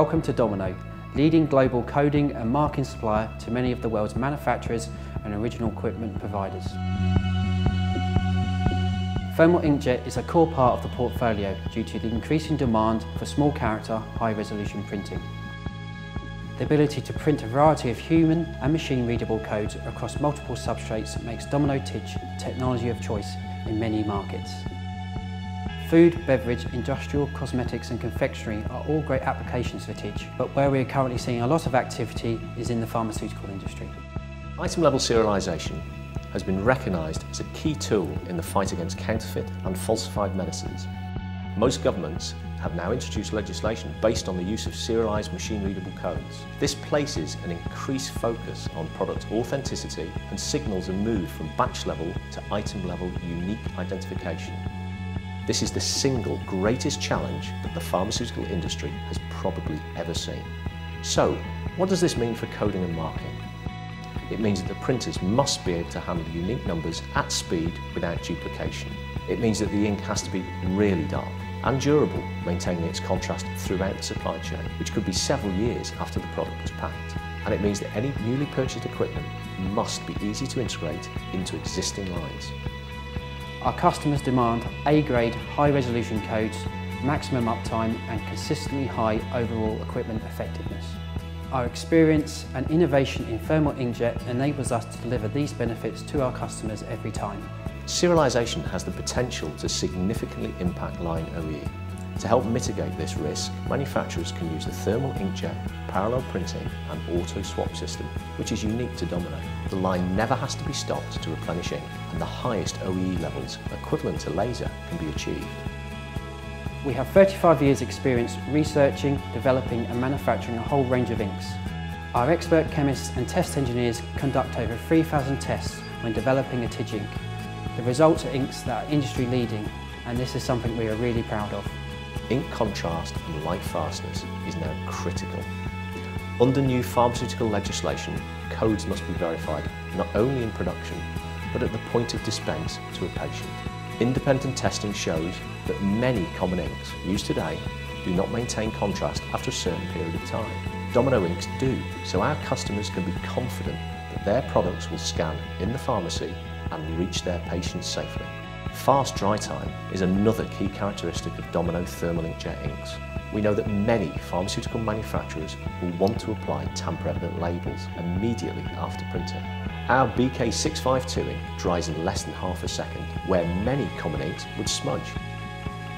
Welcome to Domino, leading global coding and marking supplier to many of the world's manufacturers and original equipment providers. Thermal Inkjet is a core part of the portfolio due to the increasing demand for small character, high resolution printing. The ability to print a variety of human and machine readable codes across multiple substrates makes Domino TIG technology of choice in many markets. Food, beverage, industrial, cosmetics and confectionery are all great applications for TIG, but where we are currently seeing a lot of activity is in the pharmaceutical industry. Item level serialisation has been recognised as a key tool in the fight against counterfeit and falsified medicines. Most governments have now introduced legislation based on the use of serialised machine readable codes. This places an increased focus on product authenticity and signals a move from batch level to item level unique identification. This is the single greatest challenge that the pharmaceutical industry has probably ever seen. So, what does this mean for coding and marking? It means that the printers must be able to handle unique numbers at speed without duplication. It means that the ink has to be really dark and durable, maintaining its contrast throughout the supply chain, which could be several years after the product was packed. And it means that any newly purchased equipment must be easy to integrate into existing lines. Our customers demand A-grade high-resolution codes, maximum uptime and consistently high overall equipment effectiveness. Our experience and innovation in Thermal Inkjet enables us to deliver these benefits to our customers every time. Serialization has the potential to significantly impact line OEE. To help mitigate this risk, manufacturers can use the Thermal Inkjet, parallel printing and auto-swap system, which is unique to Domino. The line never has to be stopped to replenish ink, and the highest OEE levels, equivalent to laser, can be achieved. We have 35 years experience researching, developing and manufacturing a whole range of inks. Our expert chemists and test engineers conduct over 3,000 tests when developing a TIG ink. The results are inks that are industry leading, and this is something we are really proud of. Ink contrast and light fastness is now critical. Under new pharmaceutical legislation, codes must be verified not only in production, but at the point of dispense to a patient. Independent testing shows that many common inks used today do not maintain contrast after a certain period of time. Domino inks do, so our customers can be confident that their products will scan in the pharmacy and reach their patients safely. Fast dry time is another key characteristic of Domino Thermal Inkjet inks. We know that many pharmaceutical manufacturers will want to apply tamper-evident labels immediately after printing. Our BK652 ink dries in less than half a second, where many common inks would smudge.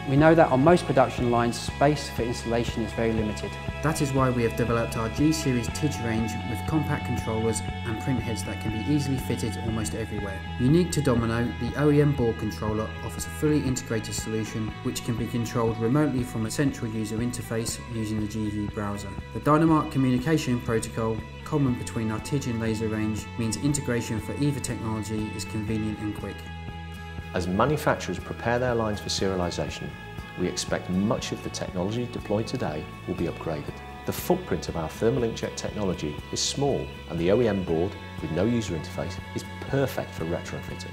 We know that on most production lines, space for installation is very limited. That is why we have developed our G-Series TIG range with compact controllers and print heads that can be easily fitted almost everywhere. Unique to Domino, the OEM board controller offers a fully integrated solution which can be controlled remotely from a central user interface using the GV browser. The Dynamark communication protocol, common between our TIG and laser range, means integration for either technology is convenient and quick. As manufacturers prepare their lines for serialization, we expect much of the technology deployed today will be upgraded. The footprint of our Thermal Inkjet technology is small, and the OEM board with no user interface is perfect for retrofitting.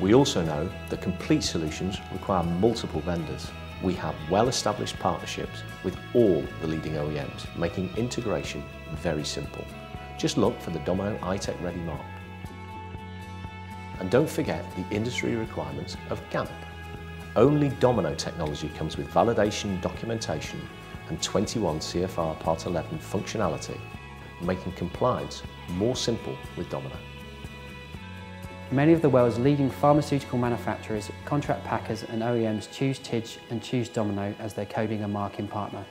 We also know that complete solutions require multiple vendors. We have well-established partnerships with all the leading OEMs, making integration very simple. Just look for the Domino iTech Ready mark. And don't forget the industry requirements of GAMP. Only Domino technology comes with validation, documentation and 21 CFR Part 11 functionality, making compliance more simple with Domino. Many of the world's leading pharmaceutical manufacturers, contract packers and OEMs choose TIG and choose Domino as their coding and marking partner.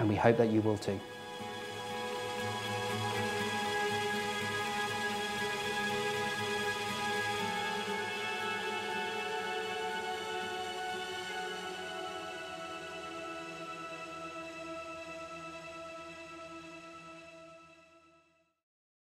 And we hope that you will too.